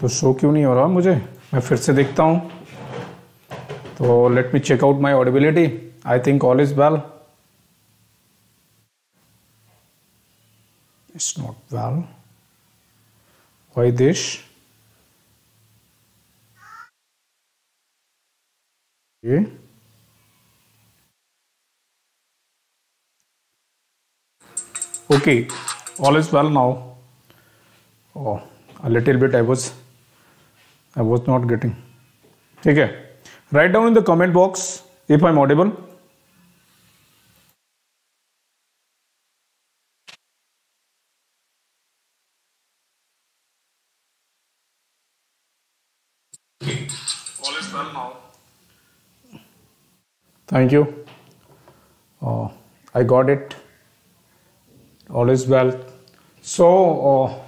तो शो क्यों नहीं हो रहा मुझे, मैं फिर से देखता हूँ। तो let me check out my audibility, I think all is well. It's not well, why this? ये okay, all is well now. Oh, a little bit I was not getting. ठीक है, write down in the comment box if I'm audible. Okay, all is well now. Thank you. Oh, I got it. All is well. So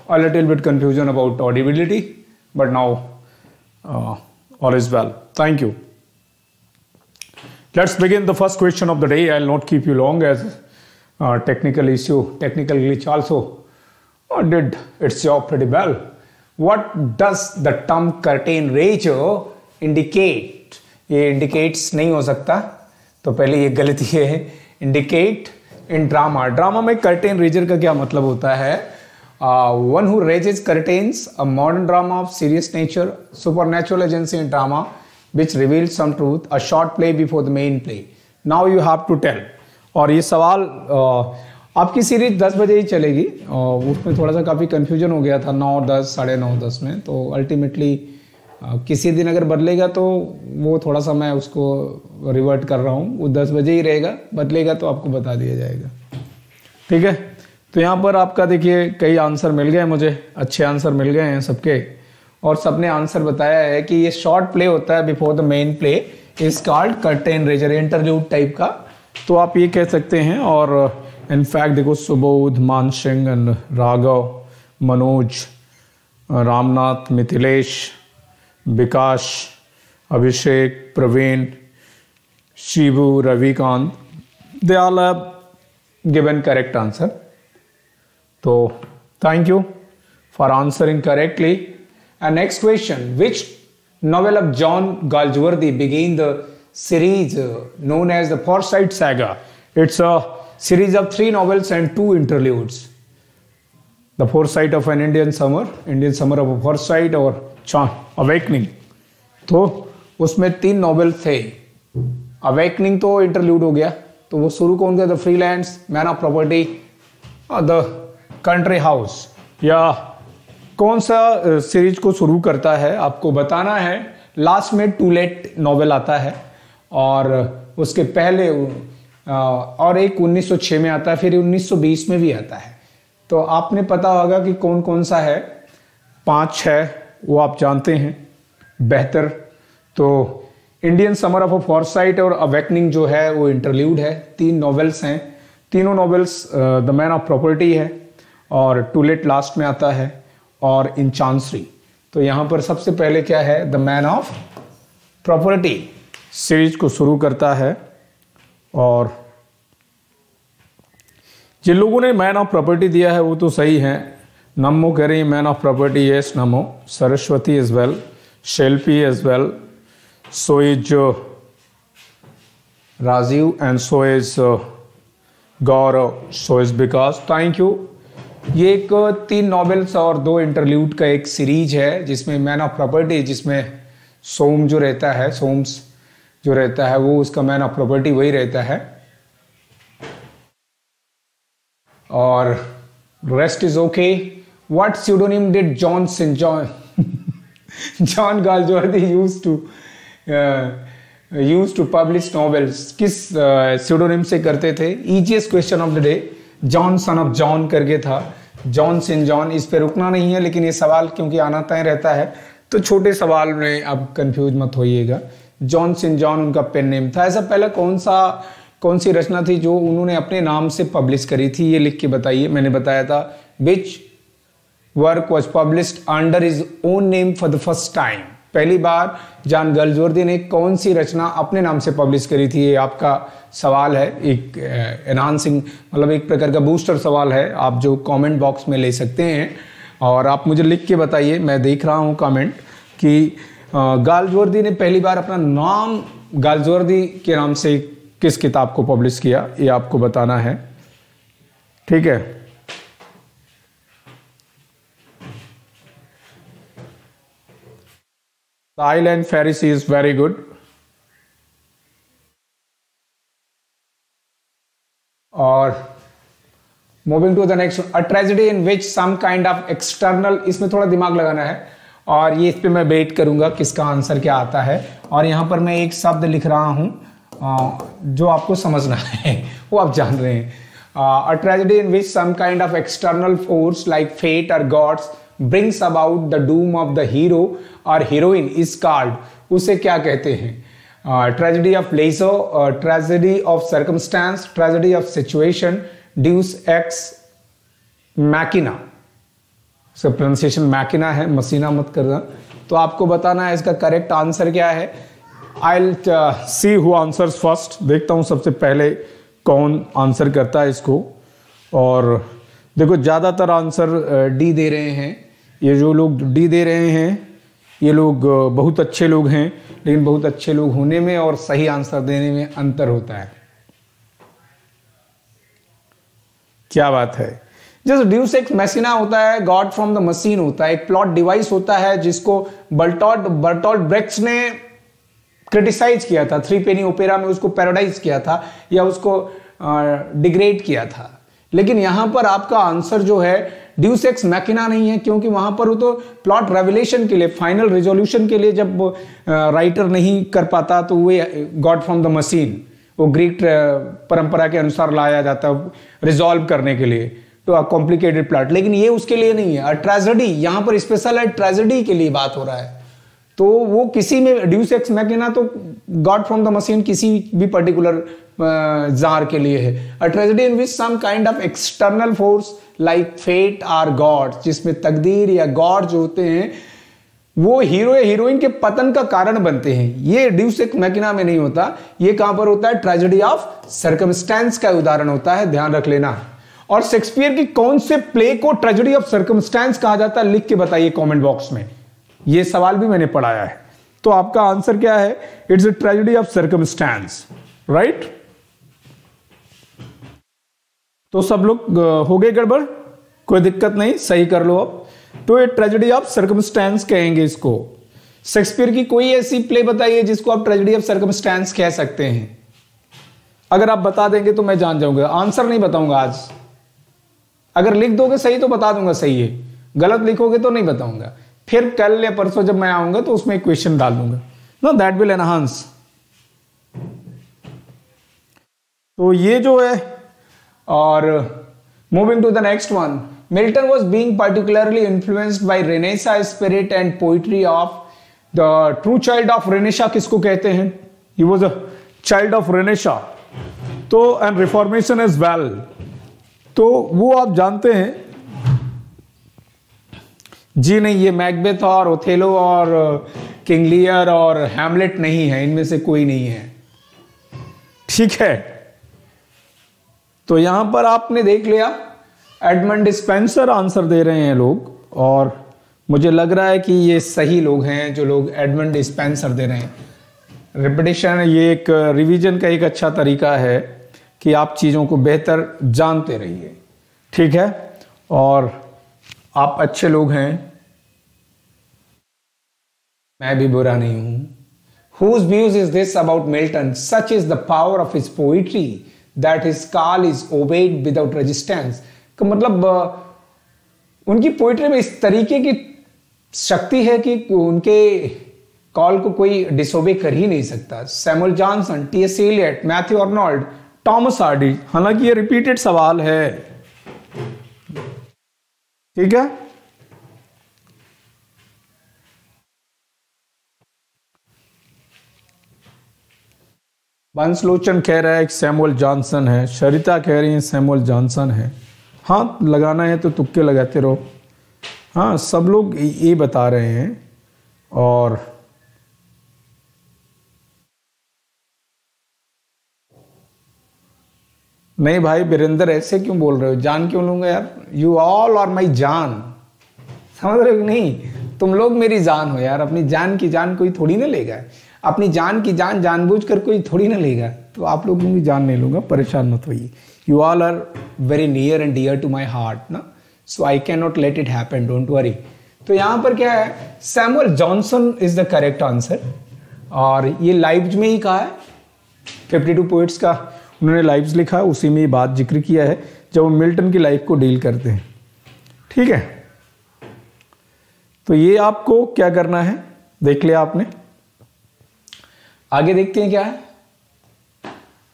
a little bit confusion about audibility, but now all is well. Thank you. Let's begin the first question of the day. I'll not keep you long as technical glitch also did its job pretty well. What does the term curtain ratio indicate? ये indicates नहीं हो सकता, तो पहले ये गलती है। Indicate in drama, drama में कर्टेन रेजर का क्या मतलब होता है? One who raises curtains, a modern drama of serious nature, supernatural agency in drama which reveal some truth, a short play before the main play. Now you have to tell. और ये सवाल आपकी series 10 बजे ही चलेगी, उसमें थोड़ा सा काफ़ी कन्फ्यूजन हो गया था 9, 10, साढ़े 9, 10 में। तो अल्टीमेटली किसी दिन अगर बदलेगा तो वो थोड़ा सा मैं उसको रिवर्ट कर रहा हूँ, वो 10 बजे ही रहेगा, बदलेगा तो आपको बता दिया जाएगा। ठीक है, तो यहाँ पर आपका देखिए कई आंसर मिल गए, मुझे अच्छे आंसर मिल गए हैं सबके, और सबने आंसर बताया है कि ये शॉर्ट प्ले होता है before the main play, is called curtain raiser, interlude type का। तो आप ये कह सकते हैं। और इनफैक्ट देखो Subodh, Mansingh and Raghav, Manoj, Ramnath, Mithilesh, Vikas, Abhishek, Praveen, Shibu, Ravikant, they all have given correct answer. तो thank you for answering correctly. And next question, which novel of John Galsworthy begin the series known as the Forsyte saga? It's a series of 3 novels and 2 interludes. The Foresight of an Indian Summer, Indian Summer of a Foresight, और Awakening। तो उसमें 3 novel थे। Awakening तो interlude हो गया, तो वो शुरू कौन का? The freelance, man of property, the country house, या कौन सा सीरीज को शुरू करता है आपको बताना है। लास्ट में टू लेट नॉवेल आता है, और उसके पहले और एक 1906 में आता है, फिर 1920 में भी आता है। तो आपने पता होगा कि कौन कौन सा है। 5 है वो आप जानते हैं बेहतर। तो Indian summer of a Forsyte और अवेकनिंग जो है वो इंटरल्यूड है। 3 नॉवेल्स हैं, तीनों novels the man of property है, और टू लेट लास्ट में आता है, और इन चांसरी। तो यहाँ पर सबसे पहले क्या है? The man of property series को शुरू करता है। और जिन लोगों ने मैन ऑफ प्रॉपर्टी दिया है वो तो सही है। नमो कह रही है man of property, yes Namo, Saraswati as well, Shelpi as well, so is Rajiv and so is Gaurav, so is Vikas. Thank you. ये एक 3 नॉवेल्स और 2 इंटरल्यूड का एक सीरीज है, जिसमें मैन ऑफ प्रॉपर्टी, जिसमें सोम जो रहता है, सोम्स जो रहता है वो उसका मैन ऑफ प्रॉपर्टी वही रहता है, और rest is okay. What pseudonym did John John Galsworthy use to publish novels? किस स्यूडोनिम से करते थे? Easiest question of the day, John son of John करके था, जॉन सिन जॉन। इस पे रुकना नहीं है, लेकिन ये सवाल क्योंकि आना तय रहता है, तो छोटे सवाल में आप कंफ्यूज मत होइएगा। जॉन सिन जॉन उनका पेन नेम था। ऐसा पहला कौन सी रचना थी जो उन्होंने अपने नाम से पब्लिश करी थी? ये लिख के बताइए। मैंने बताया था which work was published under his own name for the first time. पहली बार जॉन गाल्सवर्दी ने कौन सी रचना अपने नाम से पब्लिश करी थी? ये आपका सवाल है, एक एनहांसिंग, मतलब एक प्रकार का बूस्टर सवाल है, आप जो कमेंट बॉक्स में ले सकते हैं। और आप मुझे लिख के बताइए, मैं देख रहा हूँ कमेंट कि गालजवर्दी ने पहली बार अपना नाम गालजवर्दी के नाम से किस किताब को पब्लिश किया, ये आपको बताना है। ठीक है, The Island Pharisee is very good। और moving to the next, a tragedy in which some kind of external, इसमें थोड़ा दिमाग लगाना है और ये इस पर मैं वेट करूंगा किसका आंसर क्या आता है। और यहाँ पर मैं एक शब्द लिख रहा हूँ जो आपको समझना है, वो आप जान रहे हैं। A tragedy in which some kind of external force like fate और gods brings about the doom of the hero or heroine is called, उसे क्या कहते हैं? Tragedy of leisure, tragedy of circumstance, tragedy of situation, deus ex machina। इसका pronunciation machina है, मसीना मत करना। तो आपको बताना है इसका करेक्ट आंसर क्या है। I'll see who answers first, देखता हूँ सबसे पहले कौन आंसर करता है इसको। और देखो ज़्यादातर आंसर डी दे रहे हैं, ये जो लोग डी दे रहे हैं ये लोग बहुत अच्छे लोग हैं, लेकिन बहुत अच्छे लोग होने में और सही आंसर देने में अंतर होता है। क्या बात है। जैसे ड्यूस एक्स मैसिना होता है, गॉड फ्रॉम द मशीन होता है, एक प्लॉट डिवाइस होता है जिसको बर्टोल्ट ब्रेक्ट ने क्रिटिसाइज किया था, थ्री पेनी ओपेरा में उसको पैराडाइज किया था या उसको डिग्रेड किया था। लेकिन यहाँ पर आपका आंसर जो है ड्यूस एक्स मैकिना नहीं है, क्योंकि वहाँ पर वो तो प्लॉट रेवलेशन के लिए, फाइनल रेजोल्यूशन के लिए जब राइटर नहीं कर पाता तो वे गॉड फ्रॉम द मशीन, वो ग्रीक परंपरा के अनुसार लाया जाता है रिजॉल्व करने के लिए, तो अ कॉम्प्लिकेटेड प्लॉट। लेकिन ये उसके लिए नहीं है। ट्रेजेडी यहाँ पर स्पेशल है, ट्रेजेडी के लिए बात हो रहा है। तो वो किसी में ड्यूस एक्स मैकिना तो गॉड फ्रॉम द मशीन किसी भी पर्टिकुलर जार के लिए है। A tragedy in which some kind of external force like fate or god, जिसमें तकदीर या गॉड जो होते हैं वो हीरो या हीरोइन के पतन का कारण बनते हैं। ये ड्यूस एक्स मैकिना में नहीं होता, ये कहाँ पर होता है? ट्रेजेडी ऑफ सर्कमस्टेंस का उदाहरण होता है, ध्यान रख लेना। और शेक्सपियर की कौन से प्ले को ट्रेजेडी ऑफ सर्कमस्टेंस कहा जाता है? लिख के बताइए कॉमेंट बॉक्स में, ये सवाल भी मैंने पढ़ाया है। तो आपका आंसर क्या है? It's a tragedy of circumstance, right. तो सब लोग हो गए गड़बड़, कोई दिक्कत नहीं, सही कर लो अब। तो ये ट्रेजेडी ऑफ सर्कमस्टेंस कहेंगे इसको। शेक्सपियर की कोई ऐसी प्ले बताइए जिसको आप ट्रेजेडी ऑफ सर्कमस्टेंस कह सकते हैं। अगर आप बता देंगे तो मैं जान जाऊंगा, आंसर नहीं बताऊंगा आज। अगर लिख दोगे सही तो बता दूंगा सही है, गलत लिखोगे तो नहीं बताऊंगा। फिर कल या परसों जब मैं आऊंगा तो उसमें एक क्वेश्चन डाल दूंगा ना, दैट विल एनहांस। तो ये जो है। और moving to the next one, Milton was being particularly influenced by Renaissance spirit and poetry of the true child of Renaissance किसको कहते हैं? He was a child of Renaissance, तो एंड रिफॉर्मेशन एज वेल, तो वो आप जानते हैं जी। नहीं, ये मैकबेथ और ओथेलो और किंग लियर और हैमलेट नहीं है, इनमें से कोई नहीं है। ठीक है, तो यहां पर आपने देख लिया एडमंड स्पेंसर आंसर दे रहे हैं लोग, और मुझे लग रहा है कि ये सही लोग हैं जो लोग एडमंड स्पेंसर दे रहे हैं। रिपीटिशन ये एक रिवीजन का एक अच्छा तरीका है कि आप चीज़ों को बेहतर जानते रहिए। ठीक है, और आप अच्छे लोग हैं, मैं भी बुरा नहीं हूं। Whose views is this about Milton? Such is the power of his poetry that his call is obeyed without resistance। का मतलब उनकी पोइट्री में इस तरीके की शक्ति है कि उनके कॉल को कोई डिसोबे कर ही नहीं सकता। Samuel Johnson, TS Eliot, Matthew Arnold, Thomas Hardy, हालांकि ये रिपीटेड सवाल है। ठीक है, बंसलोचन कह रहा है सैमुअल जॉनसन है, शरिता कह रही है सैमुअल जॉनसन है। हाँ, लगाना है तो तुक्के लगाते रहो। हाँ, सब लोग ये बता रहे हैं। और नहीं भाई बीरेंद्र, ऐसे क्यों बोल रहे हो? जान क्यों लूंगा यार, यू ऑल आर माई जान। समझ रहे हो कि नहीं? तुम लोग मेरी जान हो यार, अपनी जान की जान कोई थोड़ी ना लेगा, अपनी जान की जान जानबूझकर कोई थोड़ी ना लेगा। तो आप लोगों की जान नहीं लूँगा, परेशान मत होइए। You all are very near and dear to my heart ना, so I can not let it happen, don't worry. तो यहाँ पर क्या है, Samuel Johnson is the correct answer. और ये लाइव्स में ही कहा है, 52 पोइट्स का उन्होंने लाइव्स लिखा, उसी में ये बात जिक्र किया है जब वो मिल्टन की लाइफ को डील करते हैं। ठीक है, तो ये आपको क्या करना है, देख लिया आपने। आगे देखते हैं क्या है।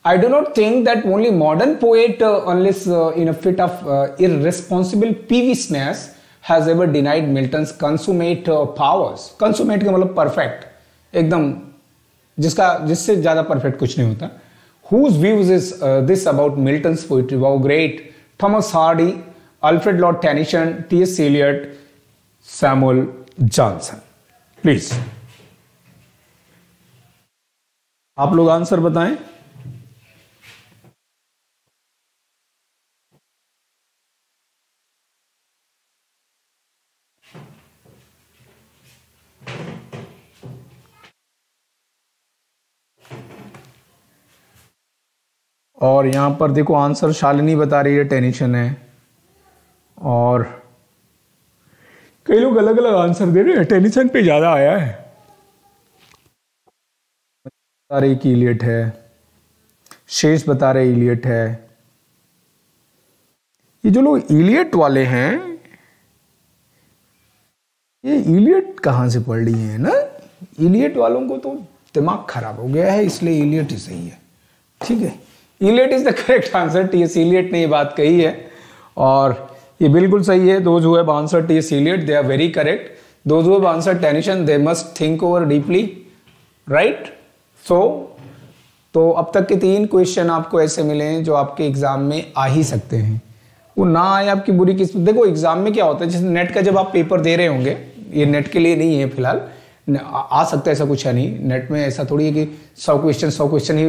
I do not think that only modern poet unless in a fit of irresponsible peevishness has ever denied Milton's consummate powers. Consummate का मतलब परफेक्ट, एकदम, जिसका जिससे ज़्यादा परफेक्ट कुछ नहीं होता। Whose views is this about Milton's poetry? Wow, great! Thomas Hardy, Alfred Lord Tennyson, T.S. Eliot, Samuel Johnson. Please, आप लोग आंसर बताएं। और यहाँ पर देखो आंसर शालिनी बता रही है टेनिशन है, और कई लोग अलग अलग आंसर दे रहे हैं। टेनिशन पे ज़्यादा आया है, बता रही कि इलियट है, शेष बता रहे इलियट है। ये जो लोग इलियट वाले हैं, ये इलियट कहाँ से पढ़ रही है ना, इलियट वालों को तो दिमाग खराब हो गया है, इसलिए इलियट ही सही है। ठीक है, Eliot is the correct answer. TS Eliot ने ये बात कही है और ये बिल्कुल सही है। Those who have answer TS Eliot, they are very correct. Those who have answer Tennyson, they must think over deeply, right. So तो अब तक के 3 क्वेश्चन आपको ऐसे मिले हैं जो आपके एग्जाम में आ ही सकते हैं। वो ना आए आपकी बुरी किस्मत। देखो एग्जाम में क्या होता है, जैसे नेट का जब आप पेपर दे रहे होंगे, ये नेट के लिए नहीं है फिलहाल, आ सकता है ऐसा कुछ है नहीं। नेट में ऐसा थोड़ी है कि 100 क्वेश्चन ही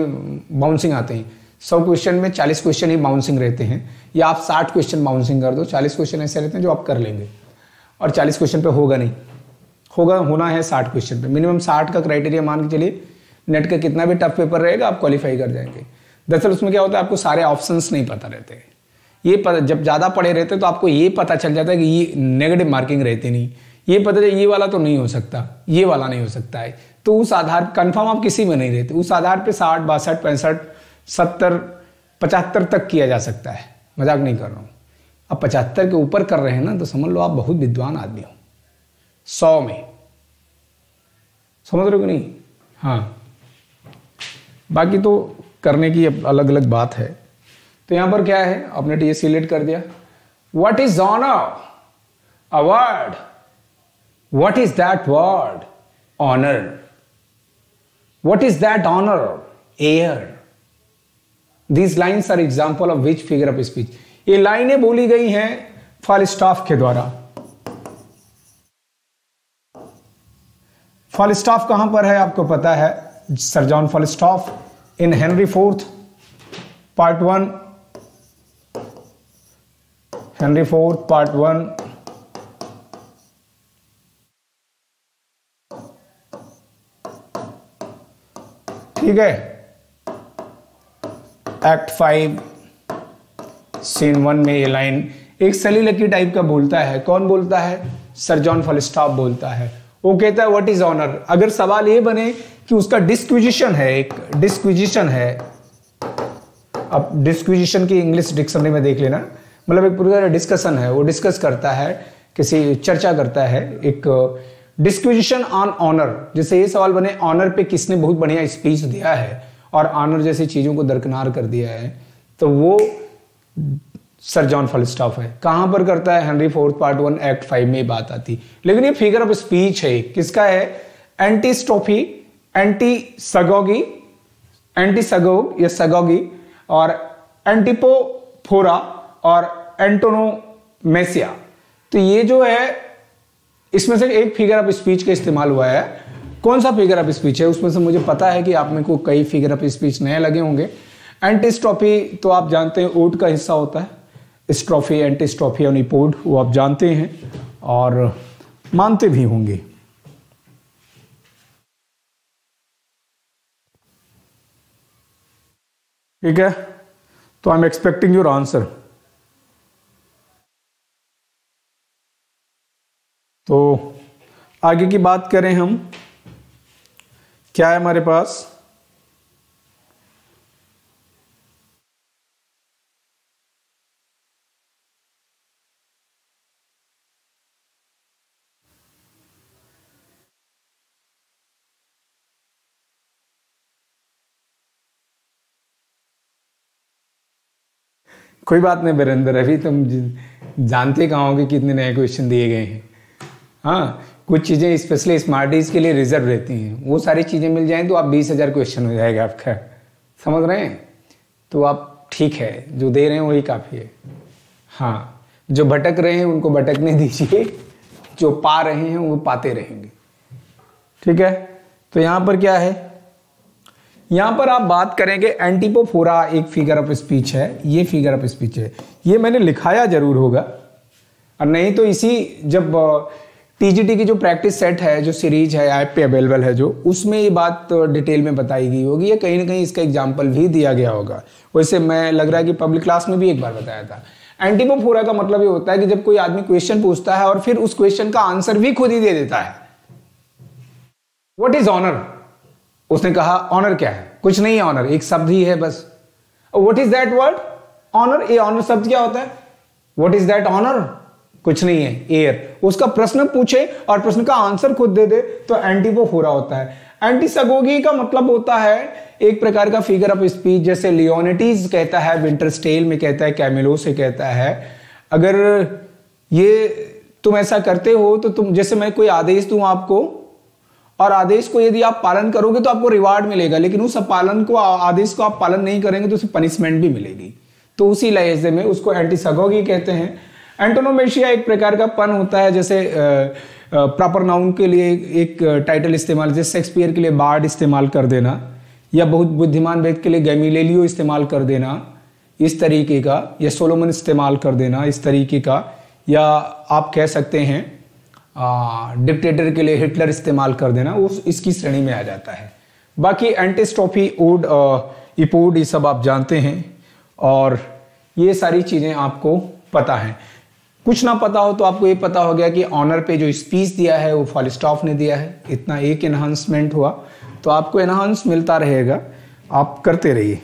बाउंसिंग आते हैं। 100 क्वेश्चन में 40 क्वेश्चन ही बाउंसिंग रहते हैं, या आप 60 क्वेश्चन बाउंसिंग कर दो, 40 क्वेश्चन ऐसे रहते हैं जो आप कर लेंगे, और 40 क्वेश्चन पे होगा नहीं, होगा होना है 60 क्वेश्चन पे। मिनिमम 60 का क्राइटेरिया मान के चलिए, नेट का कितना भी टफ पेपर रहेगा आप क्वालिफाई कर जाएंगे। दरअसल उसमें क्या होता है, आपको सारे ऑप्शंस नहीं पता रहते हैं। जब ज़्यादा पढ़े रहते तो आपको ये पता चल जाता है कि ये नेगेटिव मार्किंग रहती नहीं, ये पता चले ये वाला तो नहीं हो सकता, ये वाला नहीं हो सकता है, तो उस आधार कन्फर्म आप किसी में नहीं रहते। उस आधार पर 60, 62, 65, 70, 75 तक किया जा सकता है, मजाक नहीं कर रहा हूँ। अब 75 के ऊपर कर रहे हैं ना, तो समझ लो आप बहुत विद्वान आदमी हो। 100 में, समझ रहे हो कि नहीं? हाँ, बाकी तो करने की अलग अलग बात है। तो यहाँ पर क्या है, आपने टीएस इलियट कर दिया। What is honour a word, what is that word honour, what is that honour air. These lines are example of which figure of speech? ये लाइनें बोली गई हैं फालस्टाफ के द्वारा। फालस्टाफ कहां पर है आपको पता है, sir John Falstaff in Henry 4 part 1, Henry 4 part 1। ठीक है, एक्ट 5 सीन 1 में ये लाइन एक सली लकी टाइप का बोलता है। कौन बोलता है? सर जॉन फालस्टाफ बोलता है। वो कहता है व्हाट इज ऑनर। अगर सवाल ये बने कि उसका डिस्क्विजिशन है, एक डिस्क्विजिशन है, अब डिस्क्विजिशन की इंग्लिश डिक्शनरी में देख लेना, मतलब एक पूरा डिस्कशन है, वो डिस्कस करता है, किसी चर्चा करता है, एक डिस्क्विजिशन ऑन ऑनर। जैसे ये सवाल बने ऑनर पे किसने बहुत बढ़िया स्पीच दिया है और ऑनर जैसी चीज़ों को दरकिनार कर दिया है, तो वो सर जॉन फालस्टाफ है। कहाँ पर करता है? हेनरी 4 पार्ट 1 एक्ट 5 में बात आती। लेकिन ये फिगर ऑफ स्पीच है, किसका है? एंटीस्टोफी, एंटीसगोगी, एंटीसगोग या सगोगी, और एंटीपोफोरा और एंटोनोमेसिया। तो ये जो है इसमें से एक फिगर ऑफ स्पीच का इस्तेमाल हुआ है। कौन सा फिगर ऑफ स्पीच है? उसमें से मुझे पता है कि आप में को कई फिगर ऑफ स्पीच नए लगे होंगे। एंटीस्ट्रॉफी तो आप जानते हैं ओड का हिस्सा होता है, स्ट्रॉफी, एंटीस्ट्रॉफी यानी पोड, वो आप जानते हैं। और मानते भी होंगे। ठीक है, तो I am expecting your answer. तो आगे की बात करें हम, क्या है हमारे पास, कोई बात नहीं वीरेंद्र, अभी तुम जानते कहाँ होगे कि इतने नए क्वेश्चन दिए गए हैं। हाँ, कुछ चीज़ें स्पेशली स्मार्टीज के लिए रिजर्व रहती हैं, वो सारी चीज़ें मिल जाएं तो आप 20,000 क्वेश्चन हो जाएगा आपका, समझ रहे हैं। तो आप ठीक है, जो दे रहे हैं वही काफ़ी है। हाँ, जो भटक रहे हैं उनको भटकने दीजिए, जो पा रहे हैं वो पाते रहेंगे। ठीक है, तो यहाँ पर क्या है, यहाँ पर आप बात करेंगे एंटीपोफोरा, एक फिगर ऑफ स्पीच है, ये फिगर ऑफ स्पीच है, ये मैंने लिखाया जरूर होगा, और नहीं तो इसी जब टीजीटी की जो प्रैक्टिस सेट है, जो सीरीज है ऐप पे अवेलेबल है, जो उसमें ये बात डिटेल में बताई गई होगी या कहीं ना कहीं इसका एग्जाम्पल भी दिया गया होगा। वैसे मैं लग रहा है कि पब्लिक क्लास में भी एक बार बताया था। एंटीपोफोरा का मतलब ये होता है कि जब कोई आदमी क्वेश्चन पूछता है और फिर उस क्वेश्चन का आंसर भी खुद ही दे देता है। व्हाट इज ऑनर, उसने कहा ऑनर क्या है, कुछ नहीं है, ऑनर एक शब्द ही है बस। What is that word, honour, ये ऑनर शब्द क्या होता है, व्हाट इज दैट ऑनर, कुछ नहीं है, एयर। उसका प्रश्न पूछे और प्रश्न का आंसर खुद दे दे तो एंटीपोफोरा होता है। एंटीसगोगी का मतलब होता है एक प्रकार का फिगर ऑफ स्पीच, जैसे लियोनेटीज कहता है, विंटर्स टेल में कहता है, कैमिलो से कहता है, अगर ये तुम ऐसा करते हो तो तुम, जैसे मैं कोई आदेश दूं आपको और आदेश को यदि आप पालन करोगे तो आपको रिवार्ड मिलेगा, लेकिन उस पालन को, आदेश को आप पालन नहीं करेंगे तो उसे पनिशमेंट भी मिलेगी, तो उसी लहजे में उसको एंटीसगोगी कहते हैं। एंटोनोमेशिया एक प्रकार का पन होता है, जैसे प्रॉपर नाउन के लिए एक टाइटल इस्तेमाल, जैसे शेक्सपियर के लिए बार्ड इस्तेमाल कर देना, या बहुत बुद्धिमान व्यक्ति के लिए गैलीलियो इस्तेमाल कर देना इस तरीके का, या सोलोमन इस्तेमाल कर देना इस तरीके का, या आप कह सकते हैं डिक्टेटर के लिए हिटलर इस्तेमाल कर देना, वो इसकी श्रेणी में आ जाता है। बाकी एंटीस्ट्रोफी, ओड, इपोड, ये सब आप जानते हैं और ये सारी चीज़ें आपको पता हैं। कुछ ना पता हो तो आपको ये पता हो गया कि ऑनर पे जो स्पीच दिया है वो फॉलस्टॉफ ने दिया है, इतना एक एनहांसमेंट हुआ, तो आपको एनहांस मिलता रहेगा, आप करते रहिए।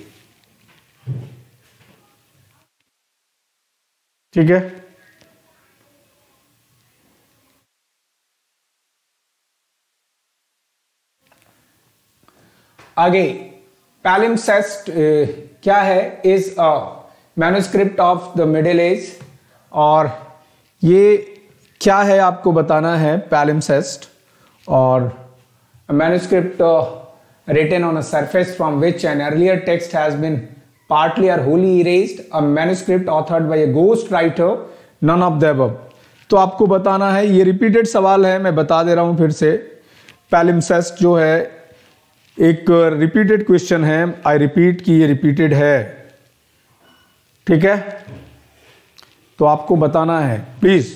ठीक है, आगे पैलिम्सेस्ट क्या है, is a manuscript of the middle age, और ये क्या है आपको बताना है पैलिम्सेस्ट, और manuscript written on a surface from which an earlier text has been partly or wholly erased, a manuscript authored by a ghost writer, none of the above. तो आपको बताना है, ये रिपीटेड सवाल है, मैं बता दे रहा हूँ फिर से, पैलिम्सेस्ट जो है एक रिपीटेड क्वेश्चन है, आई रिपीट कि ये रिपीटेड है। ठीक है, तो आपको बताना है प्लीज।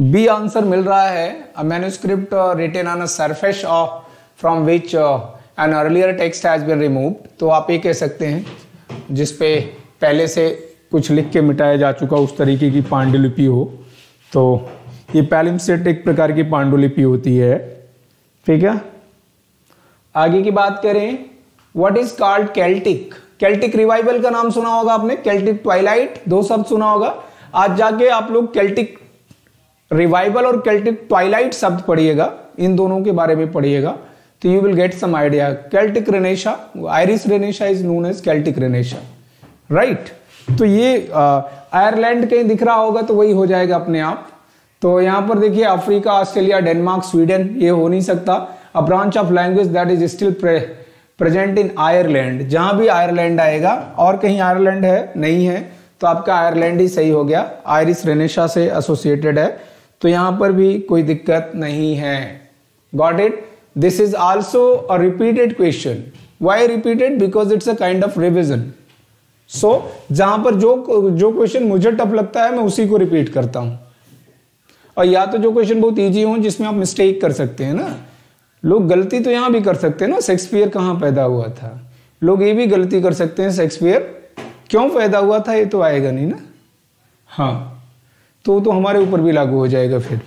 बी आंसर मिल रहा है, a manuscript written on a surface of from which an earlier text has been removed, तो आप ये कह सकते हैं जिसपे पहले से कुछ लिख के मिटाया जा चुका, उस तरीके की पांडुलिपि हो, तो ये पैलिम्सेस्ट एक प्रकार की पांडुलिपि होती है। ठीक है, आगे की बात करें, what is called Celtic, Celtic revival का नाम सुना होगा आपने, केल्टिक ट्वाइलाइट, दो शब्द सुना होगा, आज जाके आप लोग केल्टिक रिवाइवल और केल्टिक ट्वाइलाइट शब्द पढ़िएगा, इन दोनों के बारे में पढ़िएगा, तो you will get some idea. Celtic Renaissance, Irish Renaissance is known as Celtic Renaissance, right. तो ये आयरलैंड कहीं दिख रहा होगा तो वही हो जाएगा अपने आप। तो यहाँ पर देखिए अफ्रीका, ऑस्ट्रेलिया, डेनमार्क, स्वीडन, ये हो नहीं सकता। A branch of language that is still present in Ireland, जहां भी आयरलैंड आएगा, और कहीं आयरलैंड है नहीं है तो आपका आयरलैंड ही सही हो गया, आयरिश रेनेशा से एसोसिएटेड है, तो यहाँ पर भी कोई दिक्कत नहीं है। Got it. This is also a repeated question, why repeated, because it's a kind of revision, so जहां पर जो क्वेश्चन मुझे टफ लगता है मैं उसी को रिपीट करता हूं, और या तो जो क्वेश्चन बहुत ईजी हो जिसमें आप मिस्टेक कर सकते हैं ना, लोग गलती तो यहाँ भी कर सकते हैं ना, शेक्सपियर कहाँ पैदा हुआ था, लोग ये भी गलती कर सकते हैं शेक्सपियर क्यों पैदा हुआ था, ये तो आएगा नहीं ना। हाँ, तो हमारे ऊपर भी लागू हो जाएगा फिर।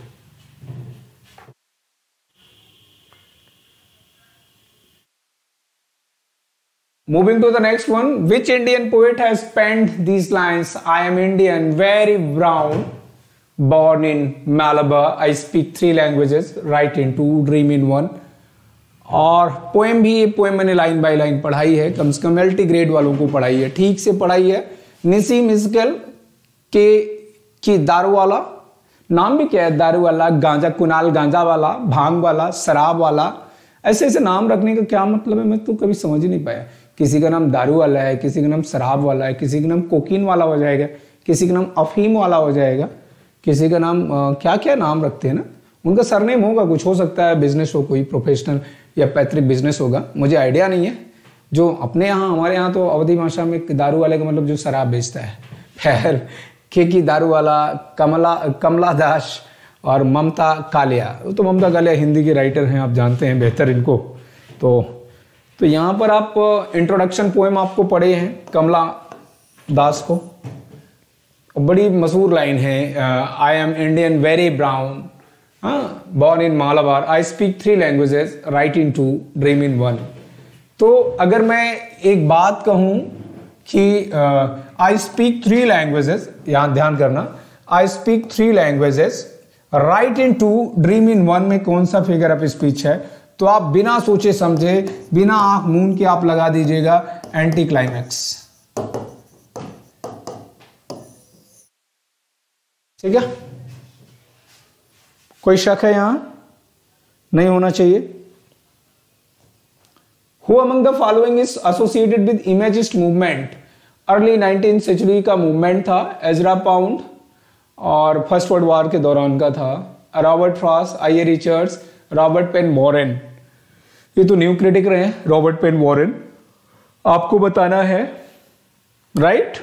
Moving to the next one, which Indian poet has penned these lines? I am Indian, very brown, born in Malabar, I speak 3 languages, write in 2, dream in 1. और पोएम भी, ये पोएम मैंने लाइन बाय लाइन पढ़ाई है, कम से कम LT grade वालों को पढ़ाई है, ठीक से पढ़ाई है। निसीम इस्कल की दारूवाला, नाम भी क्या है, दारूवाला, गांजा, कुनाल गांजा वाला, भांग वाला, शराब वाला, ऐसे ऐसे नाम रखने का क्या मतलब है मैं तो कभी समझ ही नहीं पाया। किसी का नाम दारू वाला है, किसी का नाम शराब वाला है, किसी का नाम कोकीन वाला हो जाएगा, किसी का नाम अफीम वाला हो जाएगा, किसी का नाम क्या क्या नाम रखते हैं ना, उनका सरनेम होगा कुछ, हो सकता है बिजनेस हो, कोई प्रोफेशनल या पैतृक बिजनेस होगा, मुझे आइडिया नहीं है। जो अपने यहाँ, हमारे यहाँ तो अवधी भाषा में दारू वाले का मतलब जो शराब बेचता है, खैर के दारू वाला, कमला दास और ममता कालिया, तो ममता कालिया हिंदी के राइटर हैं, आप जानते हैं बेहतर इनको। तो यहाँ पर आप इंट्रोडक्शन पोएम आपको पढ़े हैं कमला दास को, बड़ी मशहूर लाइन है, I am Indian very brown, हाँ, born in Malabar, I speak 3 languages, write in 2, dream in 1। तो अगर मैं एक बात कहूँ कि आई स्पीक 3 लैंग्वेजेस, यहाँ ध्यान करना, I speak 3 languages, write in 2, dream in 1 में कौन सा फिगर ऑफ स्पीच है, तो आप बिना सोचे समझे, बिना आंख मूंद के आप लगा दीजिएगा एंटी क्लाइमैक्स, ठीक है। कोई शक है यहां? नहीं होना चाहिए। Who among the following is associated with Imagist movement? Early 19th century का मूवमेंट था, एजरा पाउंड, और फर्स्ट वर्ल्ड वॉर के दौरान का था, Robert Frost, I A Richards, Robert Penn Warren, ये तो न्यू क्रिटिक रहे हैं, रॉबर्ट पेन वॉरेन, आपको बताना है, राइट?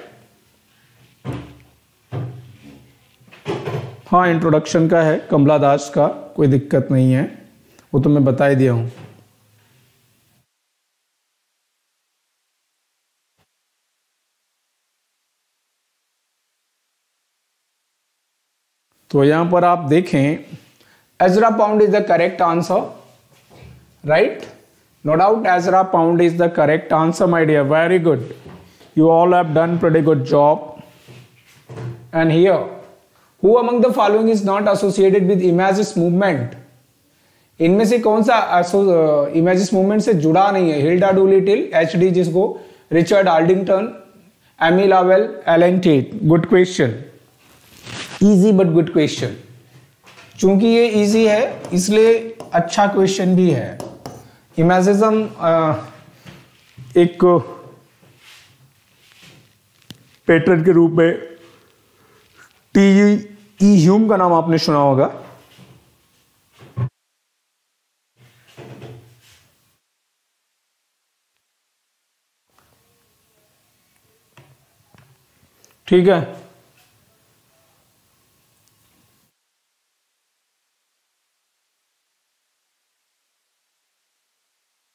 हाँ, इंट्रोडक्शन का है, कमला दास का, कोई दिक्कत नहीं है, वो तो मैं बता ही दिया हूं। तो यहां पर आप देखें, Ezra Pound is the correct answer, right? No doubt Ezra Pound is the correct answer, my dear. Very good. You all have done pretty good job. And here, who among the following is not associated with Imagist movement? इनमें से कौन सा Imagist movement से जुड़ा नहीं है? Hilda Doolittle, H.D. जिसको, Richard Aldington, Amy Lovell, Alan Tate. Good question. Easy but good question. चूंकि ये इजी है इसलिए अच्छा क्वेश्चन भी है। इमेजिज्म एक पैटर्न के रूप में, टी.ई. ह्यूम का नाम आपने सुना होगा, ठीक है।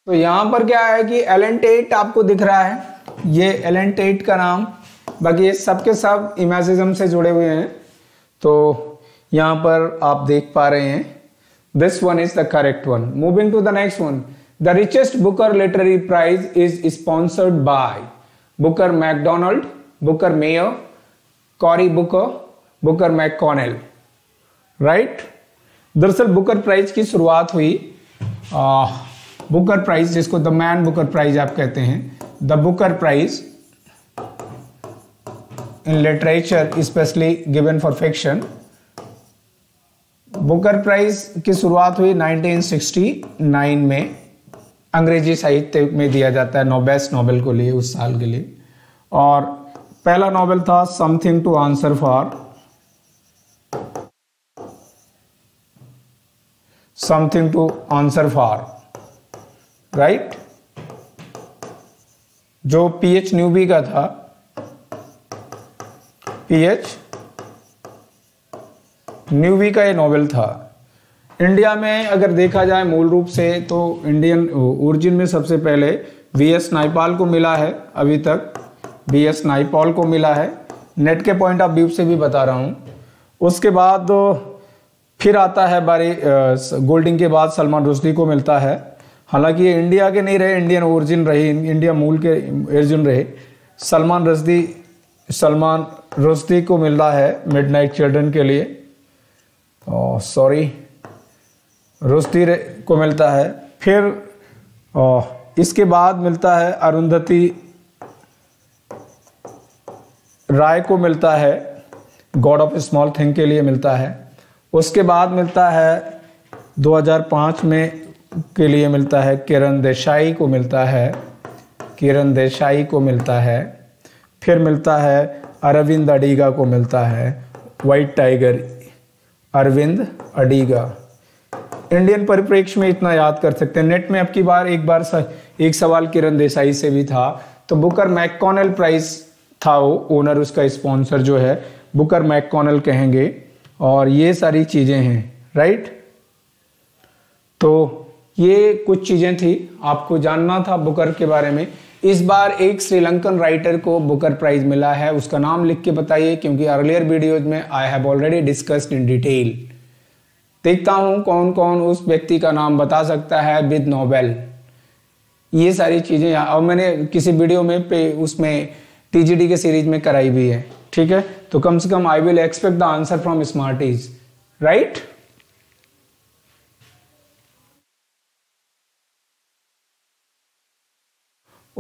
तो यहां पर क्या है कि एलन टेट आपको दिख रहा है, ये एलन टेट का नाम, बाकी ये सब के सब इमेजिज्म से जुड़े हुए हैं, तो यहां पर आप देख पा रहे हैं, this one is the correct one. Moving to the next one, the richest Booker literary prize is sponsored by Booker McDonald, Booker Mayer, Corey Booker, Booker McConnell, right. दरअसल बुकर प्राइज की शुरुआत हुई, बुकर प्राइज जिसको the man Booker prize आप कहते हैं, the Booker prize in literature specially given for fiction, Booker prize की शुरुआत हुई 1969 में, अंग्रेजी साहित्य में दिया जाता है बेस्ट नॉवेल को लिए, उस साल के लिए, और पहला नॉवेल था something to answer for, something to answer for, right, जो पीएच न्यूबी का था, पीएच न्यूवी का ये नॉवेल था। इंडिया में अगर देखा जाए मूल रूप से तो इंडियन ओरिजिन में सबसे पहले वीएस नाइपाल को मिला है, अभी तक वीएस नाइपाल को मिला है, नेट के पॉइंट ऑफ व्यू से भी बता रहा हूँ। उसके बाद फिर आता है बारी गोल्डिंग के बाद सलमान रुश्दी को मिलता है, हालांकि ये इंडिया के नहीं रहे, इंडियन ओरिजिन रहे, इंडिया मूल के ओरिजिन रहे। सलमान रुश्दी को मिल रहा है मिडनाइट चिल्ड्रन के लिए, रुश्दी को मिलता है। फिर इसके बाद मिलता है अरुंधति राय को मिलता है, गॉड ऑफ स्मॉल थिंग के लिए मिलता है। उसके बाद मिलता है 2005 में के लिए मिलता है किरण देसाई को मिलता है, किरण देसाई को मिलता है। फिर मिलता है अरविंद अडीगा को मिलता है, white tiger Aravind Adiga. Indian परिप्रेक्ष्य में इतना याद कर सकते हैं। नेट में अब की बार एक सवाल किरण देसाई से भी था, तो बुकर मैककॉनल प्राइस था, वो ओनर उसका स्पॉन्सर जो है बुकर मैककॉनल कहेंगे, और ये सारी चीज़ें हैं, राइट। तो ये कुछ चीज़ें थी, आपको जानना था बुकर के बारे में। इस बार एक श्रीलंकन राइटर को बुकर प्राइज मिला है, उसका नाम लिख के बताइए, क्योंकि अर्लियर वीडियोज में I have already discussed in detail. देखता हूँ कौन कौन उस व्यक्ति का नाम बता सकता है विद नोबेल, ये सारी चीज़ें, और मैंने किसी वीडियो में उसमें TGD के सीरीज में कराई भी है, ठीक है। तो कम से कम I will expect the answer from smarties, right.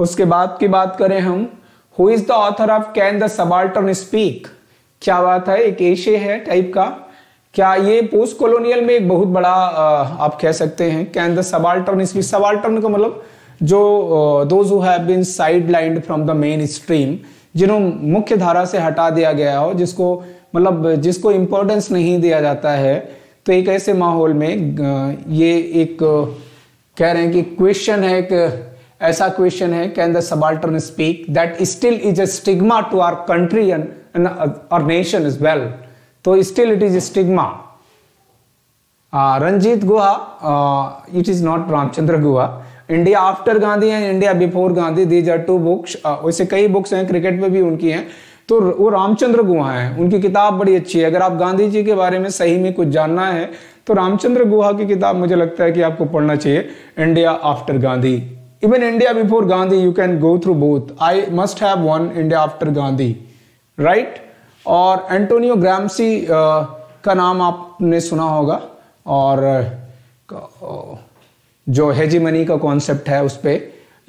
उसके बाद की बात करें हम, who is the author of can the subaltern speak. क्या बात है, एक एशे है टाइप का, क्या ये पोस्ट कॉलोनियल में एक बहुत बड़ा आप कह सकते हैं। Can the subaltern speak, subaltern का मतलब जो those who have been sidelined from the main stream, जिन्होंने मुख्य धारा से हटा दिया गया हो, जिसको मतलब जिसको इम्पोर्टेंस नहीं दिया जाता है। तो एक ऐसे माहौल में ये एक कह रहे हैं कि क्वेश्चन है, एक ऐसा क्वेश्चन है, can the subaltern speak that still is a stigma to our country and our nation is well. तो still it is stigma. Ranjit Guha, it is not Ramachandra Guha. India after Gandhi and India before Gandhi, these are two books. वैसे कई books हैं, cricket में भी उनकी हैं। तो वो रामचंद्र गुहा हैं, उनकी किताब बड़ी अच्छी है। अगर आप गांधी जी के बारे में सही में कुछ जानना है तो रामचंद्र गुहा की किताब मुझे लगता है कि आपको पढ़ना चाहिए, India after Gandhi. Even India before Gandhi you can go through both, I must have one India after Gandhi, right. और एंटोनियो ग्रामसी का नाम आपने सुना होगा, और जो हेजीमनी का कॉन्सेप्ट है उस पर,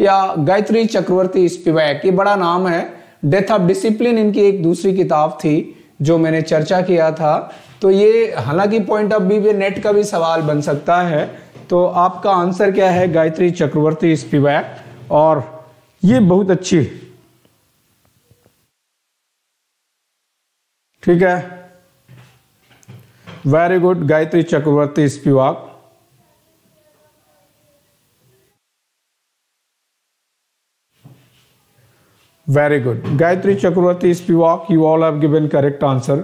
या गायत्री चक्रवर्ती स्पिवाक, ये बड़ा नाम है। डेथ ऑफ डिसिप्लिन इनकी एक दूसरी किताब थी जो मैंने चर्चा किया था। तो ये हालांकि पॉइंट ऑफ व्यू नेट का भी सवाल बन सकता है। तो आपका आंसर क्या है, गायत्री चक्रवर्ती स्पिवाक, और ये बहुत अच्छी, ठीक है, very good, Gayatri Chakravorty Spivak. Very good. Gayatri Chakravorty Spivak, you all have given correct answer.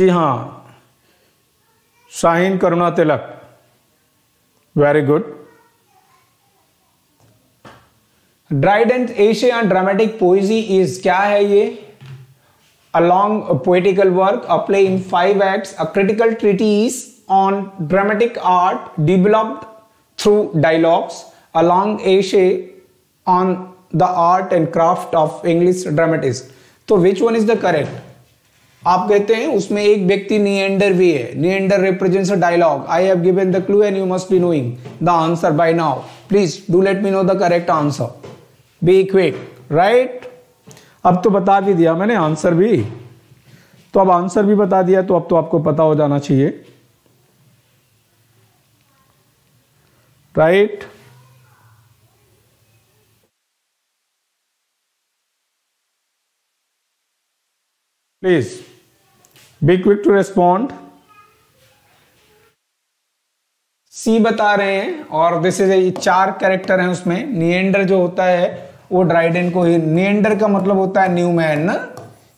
जी हाँ, Shaheen Karuna Tilak, very good. Dryden's essay on dramatic poetry is क्या है ये? A long poetical work, a play in 5 acts, a critical treatise on dramatic art developed through dialogues, a long essay on the art and craft of English dramatist. तो which one is the correct? आप कहते हैं उसमें एक व्यक्ति Neander भी है, Neander represents a dialogue. I have given the clue and you must be knowing the answer by now. Please do let me know the correct answer. Be quick, right? अब तो बता भी दिया मैंने आंसर भी, तो अब आंसर भी बता दिया, तो अब तो आपको पता हो जाना चाहिए, right. Please be quick to respond. C बता रहे हैं और दिस इज 4 कैरेक्टर हैं उसमें। निएंडर जो होता है वो ड्राइडेन को ही, निएंडर का मतलब होता है न्यू मैन ना,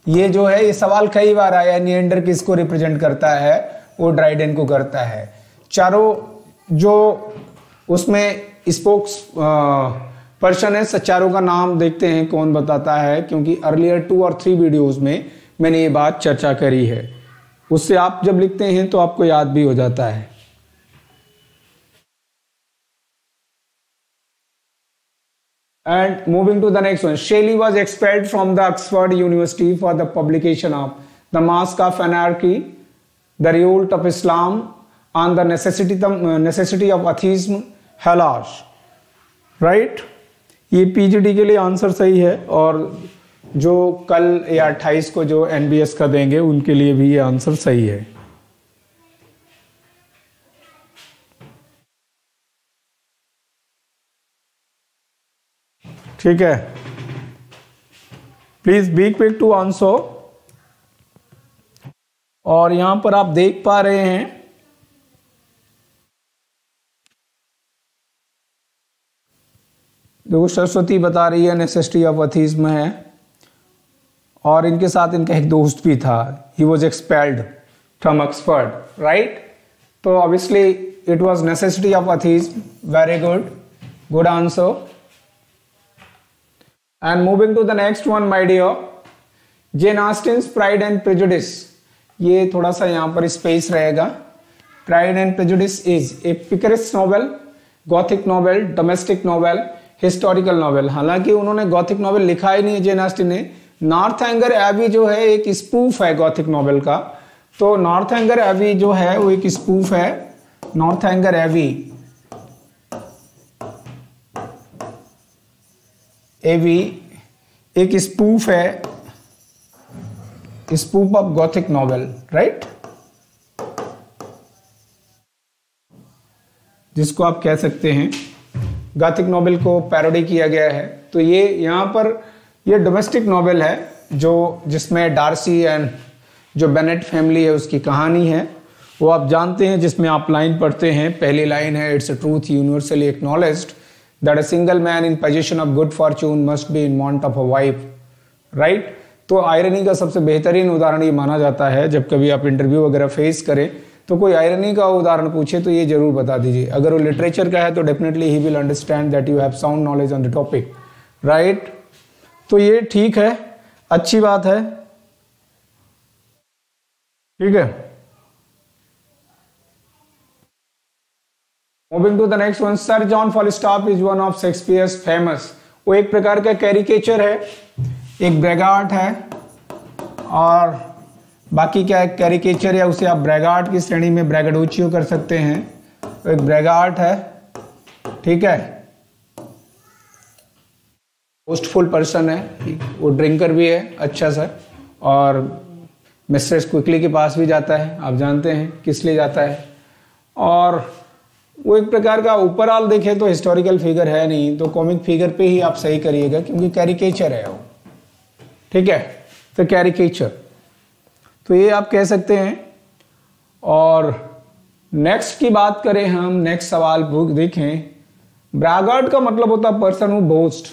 ये जो है ये सवाल कई बार आया, निएंडर किसको रिप्रेजेंट करता है, वो ड्राइडेन को करता है। चारों जो उसमें स्पोक्स पर्सन है चारों का नाम देखते हैं कौन बताता है, क्योंकि अर्लियर 2 और 3 वीडियोस में मैंने ये बात चर्चा करी है, उससे आप जब लिखते हैं तो आपको याद भी हो जाता है। And moving to the next one, Shelley was expelled from the Oxford University for the publication of The Mask of Anarchy, The Revolt of Islam, and the necessity of atheism, Halash, right? ये PGD के लिए answer सही है और जो कल या 28 को जो NBS का देंगे उनके लिए भी ये आंसर सही है। ठीक है, please be quick to answer. और यहां पर आप देख पा रहे हैं देखो सरस्वती बता रही है नेसेसिटी ऑफ एथिज्म है और इनके साथ इनका एक दोस्त भी था, he was expelled from Oxford, right? तो obviously it was necessity of atheism, very good, good answer. And moving to the next one, my dear, Jane Austen's Pride and Prejudice, ये थोड़ा सा यहाँ पर स्पेस रहेगा। Pride and Prejudice is a picaresque novel, gothic novel, domestic novel, historical novel। हालांकि उन्होंने gothic novel लिखा ही नहीं है जेन ऑस्टिन ने। नॉर्थैंगर एबी जो है एक स्पूफ है gothic novel का, तो नॉर्थैंगर एबी जो है वो एक स्पूफ है। नॉर्थैंगर एबी एवी एक स्पूफ है, spoof of gothic novel, right, जिसको आप कह सकते हैं गॉथिक नॉवेल को पैरोडी किया गया है। तो ये यहाँ पर ये डोमेस्टिक नॉवेल है जो जिसमें डार्सी एंड जो बेनेट फैमिली है उसकी कहानी है, वो आप जानते हैं, जिसमें आप लाइन पढ़ते हैं, पहली लाइन है it's a truth universally acknowledged that a single man in possession of good fortune must be in want of a wife, right? तो आयरनी का सबसे बेहतरीन उदाहरण ये माना जाता है, जब कभी आप इंटरव्यू वगैरह फेस करें तो कोई आयरनी का उदाहरण पूछे तो ये जरूर बता दीजिए। अगर वो लिटरेचर का है तो definitely he will understand that you have sound knowledge on the topic, right? तो ये ठीक है, अच्छी बात है, ठीक है। Moving to the next one, Sir John Falstaff is one of Shakespeare's famous। वो एक प्रकार का कैरिकेचर है, एक ब्रेगार्ट है और बाकी क्या है कैरिकेचर, या उसे आप ब्रेगार्ट की श्रेणी में ब्रेगाडोचियो कर सकते हैं, एक ब्रेगार्ट है, ठीक है, होस्टफुल पर्सन है, वो ड्रिंकर भी है अच्छा सा, और मिस्ट्रेस क्विकली के पास भी जाता है, आप जानते हैं किस लिए जाता है। और वो एक प्रकार का ओवरऑल देखें तो हिस्टोरिकल फिगर है नहीं, तो कॉमिक फिगर पे ही आप सही करिएगा क्योंकि कैरिकेचर है वो, ठीक है। तो कैरिकेचर तो ये आप कह सकते हैं। और नेक्स्ट की बात करें हम, नेक्स्ट सवाल देखें, ब्रागार्ड का मतलब होता है person who boast.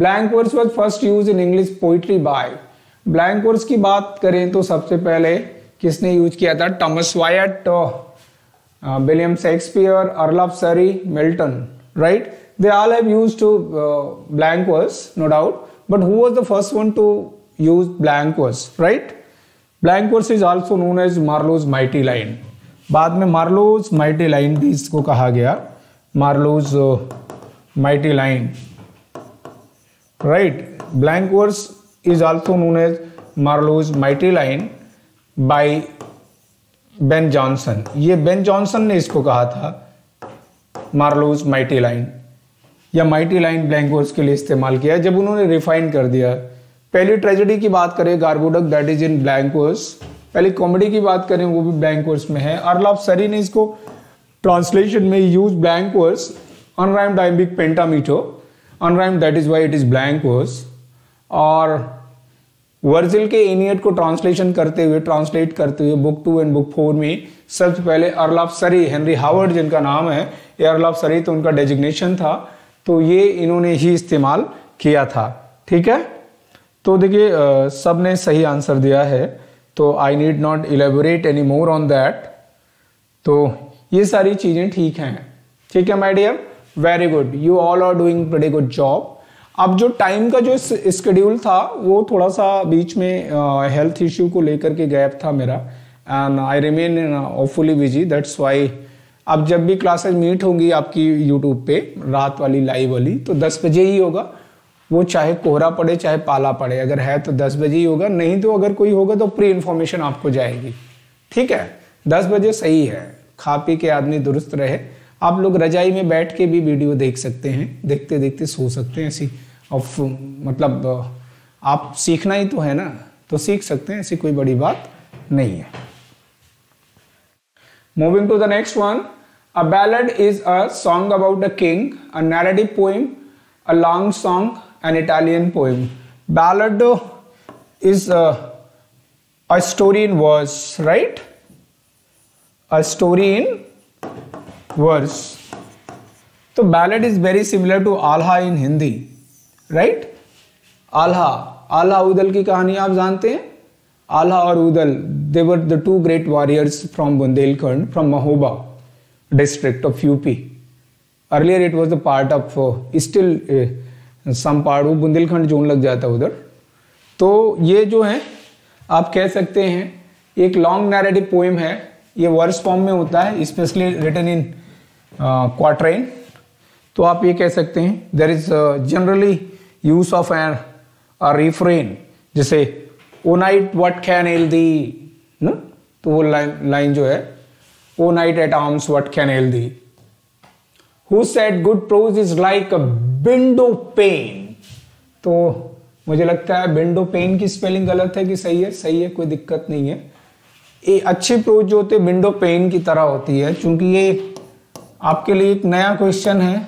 Blank words was first use in English poetry by, blank words की बात करें तो सबसे पहले किसने यूज किया था? Thomas Wyatt, William Shakespeare, Earl of Surrey, Milton, right? They all have used to blank verse, no doubt. But who was the first one to use blank verse, right? Blank verse is also known as Marlowe's mighty line. बाद में Marlowe's mighty line भी इसको कहा गया, Marlowe's mighty line, right? Blank verse is also known as Marlowe's mighty line by Ben Jonson, ये Ben Jonson ने इसको कहा था, मार्लोज माइटी लाइन या माइटी लाइन ब्लैंक वर्ड्स के लिए इस्तेमाल किया जब उन्होंने रिफाइन कर दिया। पहली ट्रेजेडी की बात करें Gorboduc, that is in blank words. पहली कॉमेडी की बात करें वो भी ब्लैंक वर्ड्स में है। अर्ल ऑफ सरी ने इसको ट्रांसलेशन में use blank words, unrhymed iambic pentameter, unrhymed that is why it is blank words. और वर्जिल के इनियट को ट्रांसलेट करते हुए बुक 2 एंड बुक 4 में सबसे पहले Earl of Surrey, Henry Howard जिनका नाम है, ये अर्ल ऑफ सरी तो उनका डेजिग्नेशन था, तो ये इन्होंने ही इस्तेमाल किया था। ठीक है, तो देखिए सब ने सही आंसर दिया है, तो I need not elaborate any more on that. तो ये सारी चीज़ें ठीक हैं। ठीक है my dear, very good, you all are doing very good job. अब जो टाइम का जो स्केड्यूल था वो थोड़ा सा बीच में हेल्थ इश्यू को लेकर के गैप था मेरा, and I remain awfully busy, that's why. अब जब भी क्लासेस मीट होंगी आपकी यूट्यूब पे रात वाली लाइव वाली तो 10 बजे ही होगा, वो चाहे कोहरा पड़े चाहे पाला पड़े, अगर है तो 10 बजे ही होगा, नहीं तो अगर कोई होगा तो प्री इन्फॉर्मेशन आपको जाएगी। ठीक है, 10 बजे सही है, खा पी के आदमी दुरुस्त रहे। आप लोग रजाई में बैठ के भी वीडियो देख सकते हैं, देखते देखते सो सकते हैं ऐसी, और मतलब आप सीखना ही तो है ना, तो सीख सकते हैं, ऐसी कोई बड़ी बात नहीं है। Moving to the next one, a ballad is a song about a king, a narrative poem, a long song, an Italian poem. Ballad is a story in verse, right, a story in verse. तो ballad is very similar to Alha in Hindi, right. Alha Udal की कहानी आप जानते हैं, आल्हा और Udal, they were the two great warriors from Bundelkhand, from Mahoba district of UP. Earlier it was the part of still some part, वो Bundelkhand zone लग जाता है उधर। तो ये जो है आप कह सकते हैं एक लॉन्ग नैरेटिव पोएम है, ये वर्स फॉर्म में होता है, स्पेशली रिटन इन क्वाट्रेन। तो आप ये कह सकते हैं there is generally use of an refrain, जैसे O knight what can ail thee, न, तो वो लाइन जो है, O knight at arms what can ail thee, who said good prose is like a window pane. तो मुझे लगता है विंडो पेन की स्पेलिंग गलत है कि सही है? सही है, कोई दिक्कत नहीं है। ये अच्छी प्रोज जो होती है विंडो पेन की तरह होती है। चूंकि ये आपके लिए एक नया क्वेश्चन है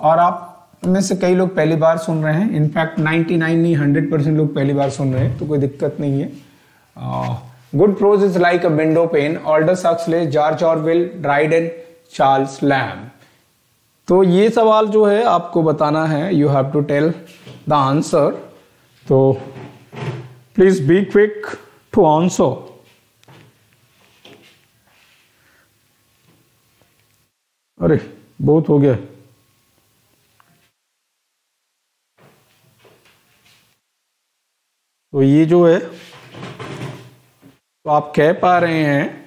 और आप में से कई लोग पहली बार सुन रहे हैं, इनफैक्ट 99 नहीं 100% लोग पहली बार सुन रहे हैं, तो कोई दिक्कत नहीं है। Good prose is like a window pane, Aldous Huxley, George Orwell, Dryden, Charles Lamb. तो ये सवाल जो है आपको बताना है, you have to tell the answer, तो please be quick to answer. अरे बहुत हो गया, तो ये जो है तो आप कह पा रहे हैं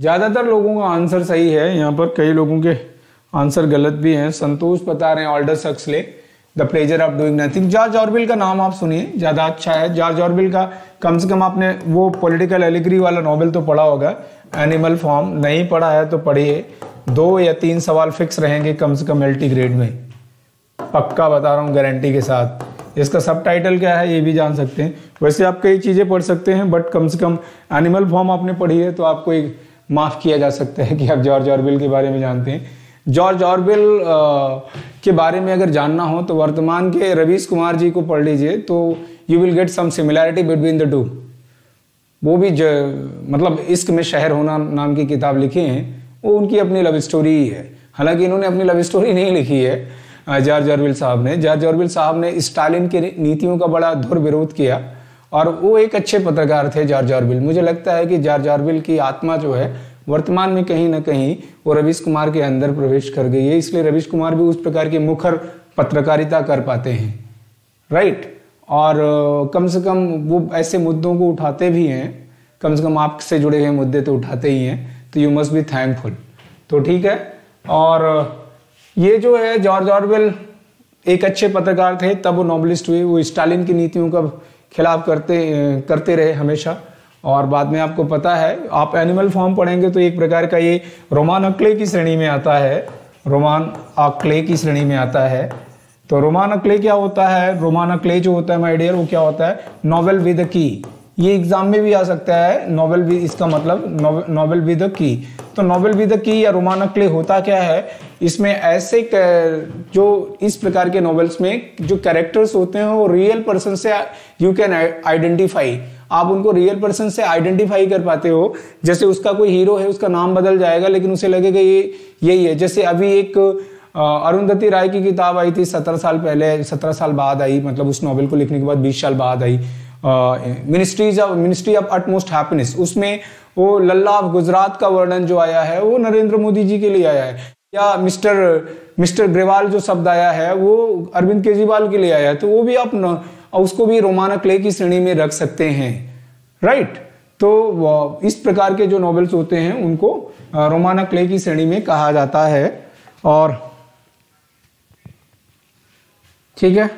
ज्यादातर लोगों का आंसर सही है, यहाँ पर कई लोगों के आंसर गलत भी हैं। संतोष बता रहे हैं Aldous Huxley, the pleasure of doing nothing. George Orwell का नाम आप सुनिए, ज़्यादा अच्छा है। जॉर्ज ऑरवेल का कम से कम आपने वो पॉलिटिकल एलिग्री वाला नॉवेल तो पढ़ा होगा, एनिमल फॉर्म। नहीं पढ़ा है तो पढ़िए, 2 या 3 सवाल फिक्स रहेंगे कम से कम एलटी ग्रेड में, पक्का बता रहा हूँ गारंटी के साथ। इसका सबटाइटल क्या है ये भी जान सकते हैं। वैसे आप कई चीज़ें पढ़ सकते हैं, बट कम से कम एनिमल फॉर्म आपने पढ़ी है तो आपको एक माफ़ किया जा सकता है कि आप जॉर्ज ऑरवेल के बारे में जानते हैं। जॉर्ज ऑरवेल के बारे में अगर जानना हो तो वर्तमान के रवीश कुमार जी को पढ़ लीजिए, तो you will get some similarity between the two. वो भी मतलब इश्क में शहर होना नाम की किताब लिखी है, वो उनकी अपनी लव स्टोरी ही है। हालांकि इन्होंने अपनी लव स्टोरी नहीं लिखी है जॉर्ज ऑरवेल साहब ने। जॉर्ज ऑरवेल साहब ने स्टालिन के नीतियों का बड़ा धुर विरोध किया और वो एक अच्छे पत्रकार थे जॉर्ज ऑरवेल। मुझे लगता है कि जॉर्ज ऑरवेल की आत्मा जो है वर्तमान में कहीं ना कहीं वो रवीश कुमार के अंदर प्रवेश कर गई है, इसलिए रवीश कुमार भी उस प्रकार की मुखर पत्रकारिता कर पाते हैं, राइट। और कम से कम वो ऐसे मुद्दों को उठाते भी हैं, कम से कम आपसे जुड़े हुए मुद्दे तो उठाते ही हैं, तो यू मस्ट बी थैंकफुल। तो ठीक है, और ये जो है जॉर्ज ऑरवेल एक अच्छे पत्रकार थे, तब वो नॉवलिस्ट हुए। वो स्टालिन की नीतियों का खिलाफ करते रहे हमेशा, और बाद में आपको पता है आप एनिमल फॉर्म पढ़ेंगे तो एक प्रकार का ये रोमान अक्ले की श्रेणी में आता है, रोमान अक्ले की श्रेणी में आता है। तो रोमान अक्ले क्या होता है? रोमान अक्ले जो होता है माय डियर, वो क्या होता है? नॉवेल विद अ की। ये एग्जाम में भी आ सकता है, नॉवेल विद, इसका मतलब नॉवेल विद अ की। तो नॉवेल विद अ की या रोमान अक्ले होता क्या है? इसमें ऐसे जो इस प्रकार के नॉवेल्स में जो कैरेक्टर्स होते हैं वो रियल पर्सन से यू कैन आइडेंटिफाई, आप उनको रियल पर्सन से आइडेंटिफाई कर पाते हो। जैसे उसका कोई हीरो है, उसका नाम बदल जाएगा लेकिन उसे लगेगा ये यही है। जैसे अभी एक अरुंधति राय की किताब आई थी 17 साल पहले, 17 साल बाद आई, मतलब उस नॉवेल को लिखने के बाद 20 साल बाद आई, मिनिस्ट्री ऑफ अटमोस्ट हैप्पीनेस। उसमें वो लल्ला ऑफ गुजरात का वर्णन जो आया है वो नरेंद्र मोदी जी के लिए आया है, या मिस्टर ग्रेवाल जो शब्द आया है वो अरविंद केजरीवाल के लिए आया है, तो वो भी आप उसको भी रोमाना क्ले की श्रेणी में रख सकते हैं, राइट। तो इस प्रकार के जो नॉवेल्स होते हैं उनको रोमाना क्ले की श्रेणी में कहा जाता है। और ठीक है,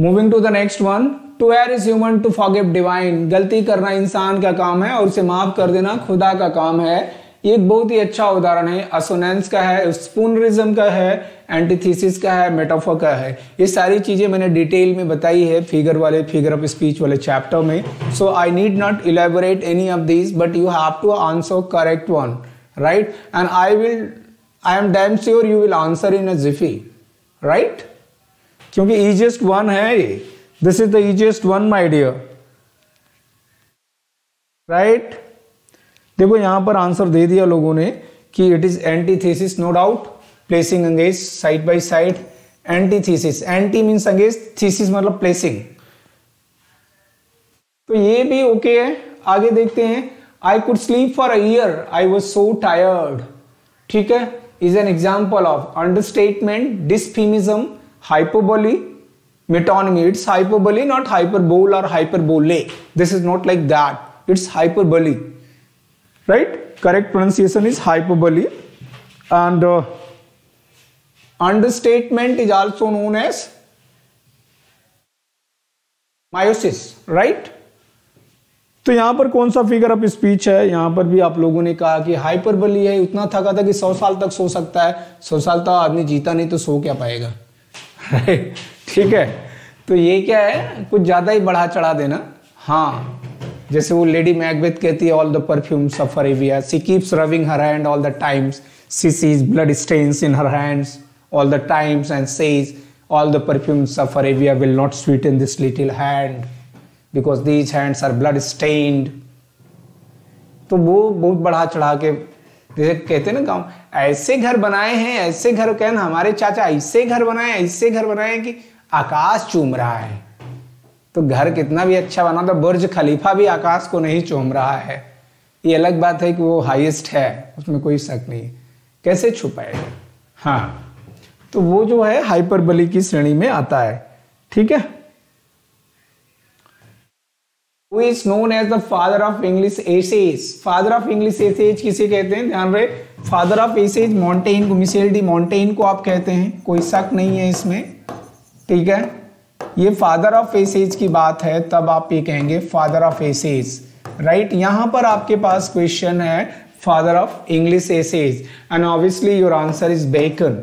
moving to the next one, to err is human to forgive divine. गलती करना इंसान का काम है और उसे माफ कर देना खुदा का काम है। ये एक बहुत ही अच्छा उदाहरण है, असोनेंस का है, स्पूनरिज्म का है, एंटीथीसिस का है, मेटाफर का है। ये सारी चीज़ें मैंने डिटेल में बताई है फिगर ऑफ स्पीच वाले चैप्टर में। So I need not elaborate any of this, but you have to answer correct one, right. And I am damn sure you will answer in a jiffy, right, क्योंकि easiest one है ये। This is the easiest one my dear, right. देखो यहां पर answer दे दिया लोगों ने कि it is antithesis, no doubt, placing against, side by side, antithesis, anti means against, thesis मतलब प्लेसिंग। तो ये भी ओके है। आगे देखते हैं, I could sleep for a year, I was so tired, ठीक है, is an example of understatement, dysphemism, hyperbole, metonymy. It's hyperbole, not hyperbole or hyperbole. This is not like that. It's hyperbole, right? Correct pronunciation is hyperbole. And understatement is also known as meiosis, right? तो यहाँ पर कौन सा figure of speech है? यहाँ पर भी आप लोगों ने कहा कि हाइपरबोली है, उतना थका था कि 100 साल तक सो सकता है। 100 साल तक आदमी जीता नहीं तो सो क्या पाएगा, राइट ठीक है। तो ये क्या है, कुछ ज्यादा ही बढ़ा चढ़ा देना। हाँ, जैसे वो लेडी मैकबेथ कहती है, all the perfume suffer एविया, C keeps रविंग her hand all the times, she sees blood stains in her hands all the times and says all the perfume suffer एविया will not Sutton this little hand because these hands are blood stained. तो वो बहुत बढ़ा चढ़ा के, जैसे कहते हैं ना गाँव, ऐसे घर बनाए हैं, ऐसे घर कहना, हमारे चाचा ऐसे घर बनाए कि आकाश चूम रहा है। तो घर कितना भी अच्छा बना तो बुर्ज खलीफा भी आकाश को नहीं चूम रहा है। ये अलग बात है कि वो हाईएस्ट है, उसमें कोई शक नहीं, कैसे छुपाएगा। हाँ, तो वो जो है हाइपरबोली की श्रेणी में आता है, ठीक है। Who is known as the father of English essays? Father of English essays किसे कहते हैं? ध्यान रहे, father of essays Montaigne को, मिशेल डी मॉन्टेन को आप कहते हैं, कोई शक नहीं है इसमें, ठीक है। ये father of essays की बात है तब आप ये कहेंगे father of essays, right? यहाँ पर आपके पास क्वेश्चन है father of English essays and obviously your answer is Bacon.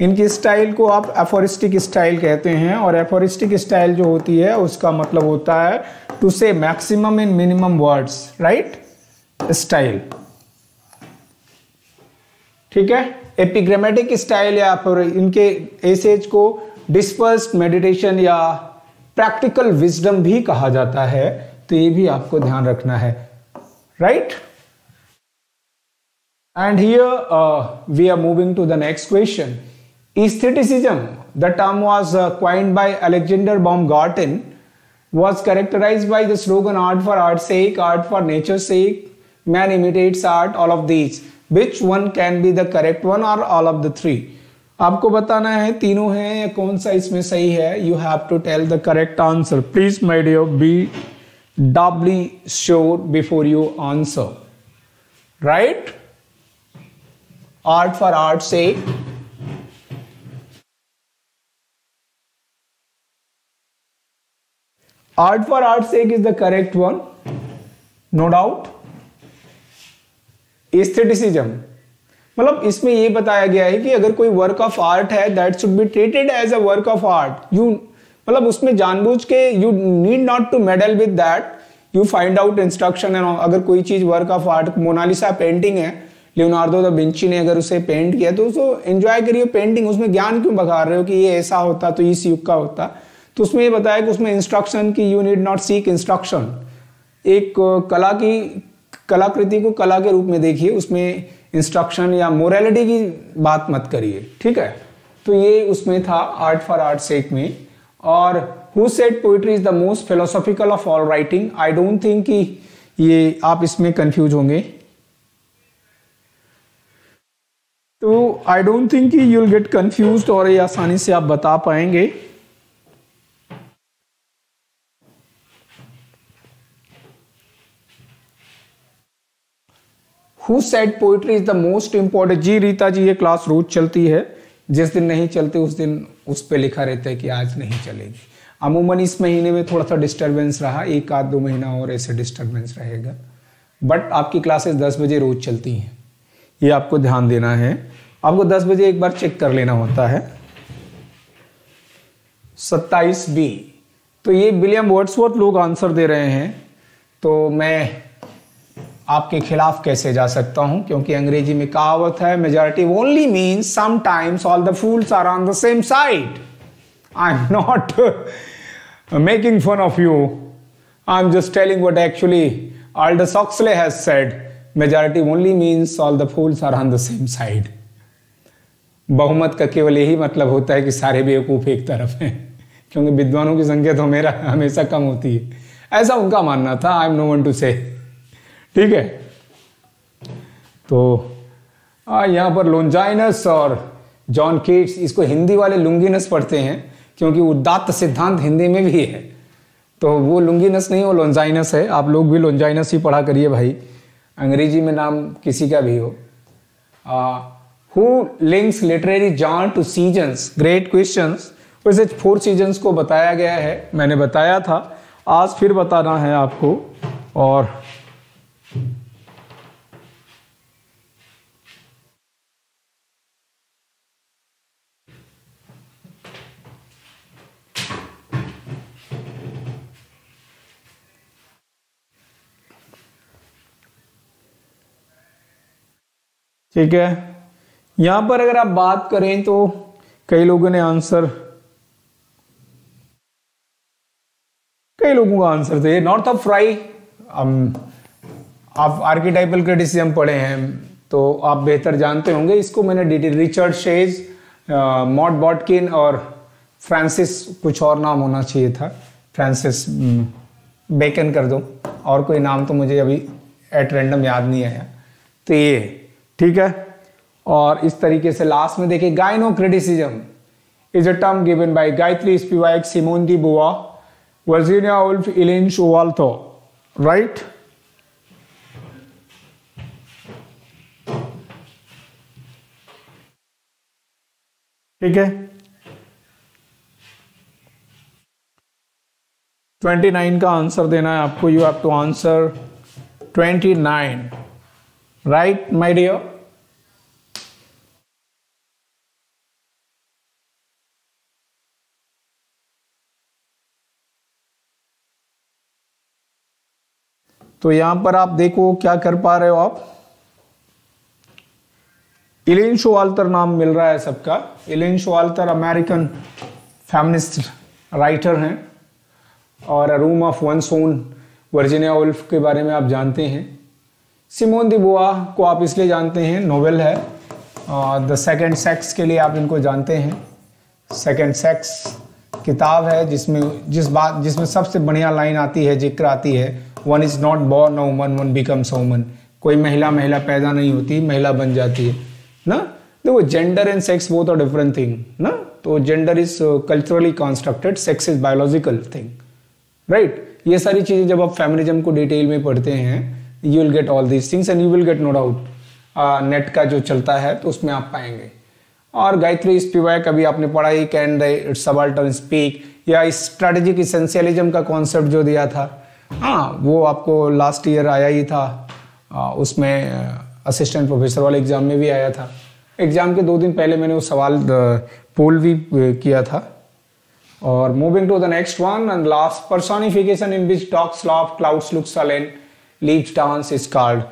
इनकी स्टाइल को आप एफोरिस्टिक स्टाइल कहते हैं, और एफोरिस्टिक स्टाइल जो होती है उसका मतलब होता है टू से maximum in minimum words, right, style, ठीक है। एपिग्रामेटिक स्टाइल या इनके एसेज को डिस्पर्स्ड मेडिटेशन या प्रैक्टिकल विजडम भी कहा जाता है, तो ये भी आपको ध्यान रखना है, right. And here we are moving to the next question, aestheticism, the term was coined by Alexander Baumgarten, was characterized by the slogan art for art's sake, art for nature's sake, man imitates art, all of these. Which one can be the correct one or all of the three? आपको बताना है तीनों हैं या कौन सा इसमें सही है। You have to tell the correct answer. Please, my dear, be doubly sure before you answer. Right? Art for art's sake. Art for art's sake is the correct one, no doubt. Aestheticism मतलब इसमें ये बताया गया है कि अगर कोई work of art है that should be treated as a work of art. You मतलब उसमें जानबूझ के you need not to meddle with that. You find out instruction and all. अगर कोई चीज work of art Mona Lisa painting है Leonardo da Vinci ने अगर उसे पेंट किया तो उसको एंजॉय करिए पेंटिंग, उसमें ज्ञान क्यों बघार रहे हो कि ये ऐसा होता तो इस युग का होता। तो उसमें ये बताया कि उसमें इंस्ट्रक्शन की you need not seek instruction, एक कला की कलाकृति को कला के रूप में देखिए, उसमें इंस्ट्रक्शन या मोरालिटी की बात मत करिए, ठीक है। तो ये उसमें था आर्ट फॉर आर्ट सेक में। और who said poetry is the most philosophical of all writing, I don't think कि ये आप इसमें कंफ्यूज होंगे। तो आई डोंट थिंक कि यू विल गेट कंफ्यूज और ये आसानी से आप बता पाएंगे। Who said poetry is the most important, जी रीता जी ये क्लास रोज चलती है, जिस दिन नहीं चलते उस दिन उस पे लिखा रहता है कि आज नहीं चलेगी। अमूमन इस महीने में थोड़ा सा डिस्टर्बेंस रहा, एक आध दो महीना और ऐसे डिस्टर्बेंस रहेगा, बट आपकी क्लासेस 10 बजे रोज चलती हैं, ये आपको ध्यान देना है। आपको 10 बजे एक बार चेक कर लेना होता है। 27B, तो ये विलियम वर्ड्सवर्थ लोग आंसर दे रहे हैं, तो मैं आपके खिलाफ कैसे जा सकता हूं, क्योंकि अंग्रेजी में कहावत है majority only means sometimes all the fools are on the same side. I am not making fun of you, I am just telling what actually Aldous Huxley has said, majority only means all the fools are on the same side. बहुमत का केवल यही मतलब होता है कि सारे बेवकूफ एक तरफ हैं, क्योंकि विद्वानों की संख्या तो मेरा हमेशा कम होती है, ऐसा उनका मानना था। I am no one to say, ठीक है। तो यहाँ पर लोंजाइनस और जॉन केट्स, इसको हिंदी वाले लुंगिनस पढ़ते हैं क्योंकि उदात्त सिद्धांत हिंदी में भी है, तो वो लुंगिनस नहीं वो लोंजाइनस है। आप लोग भी लोंजाइनस ही पढ़ा करिए भाई, अंग्रेजी में नाम किसी का भी हो। Who links literary John to seasons, great questions. वैसे 4 सीजन्स को बताया गया है, मैंने बताया था, आज फिर बताना है आपको। और ठीक है, यहां पर अगर आप बात करें तो कई लोगों ने आंसर, कई लोगों का आंसर दे नॉर्थरॉप फ्राई। आप आर्किटाइपल क्रिटिसिज्म पढ़े हैं तो आप बेहतर जानते होंगे इसको, मैंने डिटेल रिचर्ड शेज, मॉट बॉटकिन और फ्रांसिस, कुछ और नाम होना चाहिए था, फ्रांसिस बेकन कर दो, और कोई नाम तो मुझे अभी एट रैंडम याद नहीं आया। तो ये ठीक है। और इस तरीके से लास्ट में देखिए gynocriticism is a term given by Gayatri Spivak, Simone de Beauvoir, Virginia Woolf, Elaine Showalter, right. ठीक है, 29 का आंसर देना है आपको, you have to answer 29, right my dear. तो यहां पर आप देखो क्या कर पा रहे हो आप। एलन शोवाल्टर नाम मिल रहा है सबका। Elaine Showalter American feminist writer हैं, और a room of one's own, Virginia Woolf के बारे में आप जानते हैं। सिमोन दी बुआ को आप इसलिए जानते हैं, नोवेल है, द सेकंड सेक्स के लिए आप इनको जानते हैं। सेकंड सेक्स किताब है जिसमें सबसे बढ़िया लाइन आती है, जिक्र आती है, one is not born a woman, one becomes a woman. कोई महिला पैदा नहीं होती, महिला बन जाती है ना। देखो gender and sex both are different thing ना, तो gender is culturally constructed, sex is biological thing, right. ये सारी चीजें जब आप फेमिनिज्म को डिटेल में पढ़ते हैं, you will get all these things and you will get no doubt. NET का जो चलता है तो उसमें आप पाएंगे। और गायत्री स्पिवाक अभी आपने पढ़ा ही, कैन दे सबाल्टर्न स्पीक, या स्ट्रेटेजिक एसेंशियलिज्म का कॉन्सेप्ट जो दिया था, हाँ वो आपको लास्ट ईयर आया ही था, उसमें असिस्टेंट प्रोफेसर वाले एग्जाम में भी आया था। एग्जाम के 2 दिन पहले मैंने वो सवाल पोल भी किया था। और moving to the next one and last, personification in which dogs laugh clouds looks and leaves dance is called.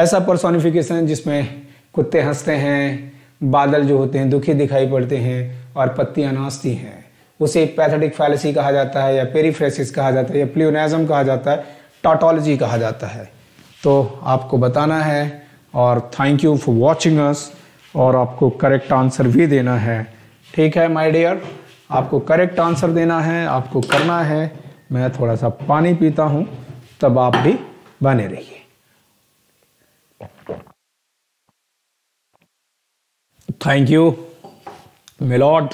ऐसा पर्सोनिफिकेशन जिसमें कुत्ते हंसते हैं, बादल जो होते हैं दुखी दिखाई पड़ते हैं और पत्तियाँ नाचती हैं, उसे पैथेटिक फैलेसी कहा जाता है या पेरीफ्रेसिस कहा जाता है या प्लूनाज़म कहा जाता है, टाटोलॉजी कहा जाता है। तो आपको बताना है और thank you for watching us, और आपको करेक्ट आंसर भी देना है। ठीक है माय डियर, आपको करेक्ट आंसर देना है, आपको करना है। मैं थोड़ा सा पानी पीता हूँ, तब आप भी बने रहिए। Thank you milord.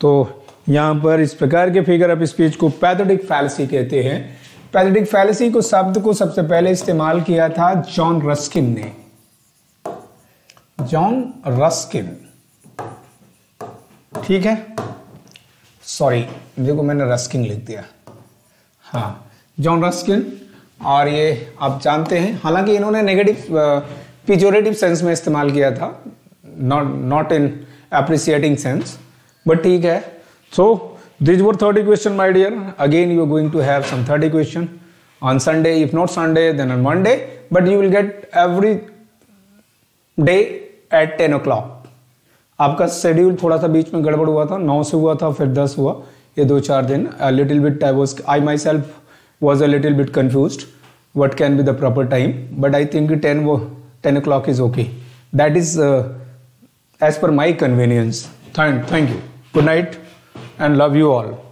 तो यहाँ पर इस प्रकार के फिगर ऑफ स्पीच को पैथेटिक फैलेसी कहते हैं। पैथेटिक फैलेसी को शब्द को सबसे पहले इस्तेमाल किया था जॉन रस्किन ने। जॉन रस्किन, ठीक है, सॉरी देखो मैंने रस्किन लिख दिया, हाँ जॉन रस्किन। और ये आप जानते हैं, हालांकि इन्होंने नेगेटिव पिजोरेटिव सेंस में इस्तेमाल किया था, not in appreciating sense, but ठीक है। So this were 30 question my dear. Again you are going to have some 30 question on Sunday, if not Sunday then on Monday, but you will get every day at 10 o'clock। आपका schedule थोड़ा सा बीच में गड़बड़ हुआ था, 9 से हुआ था फिर 10 हुआ, ये 2-4 दिन little bit I myself was a little bit confused what can be the proper time, but I think 10 o'clock is okay. That is as per my convenience. Thank you, good night and love you all.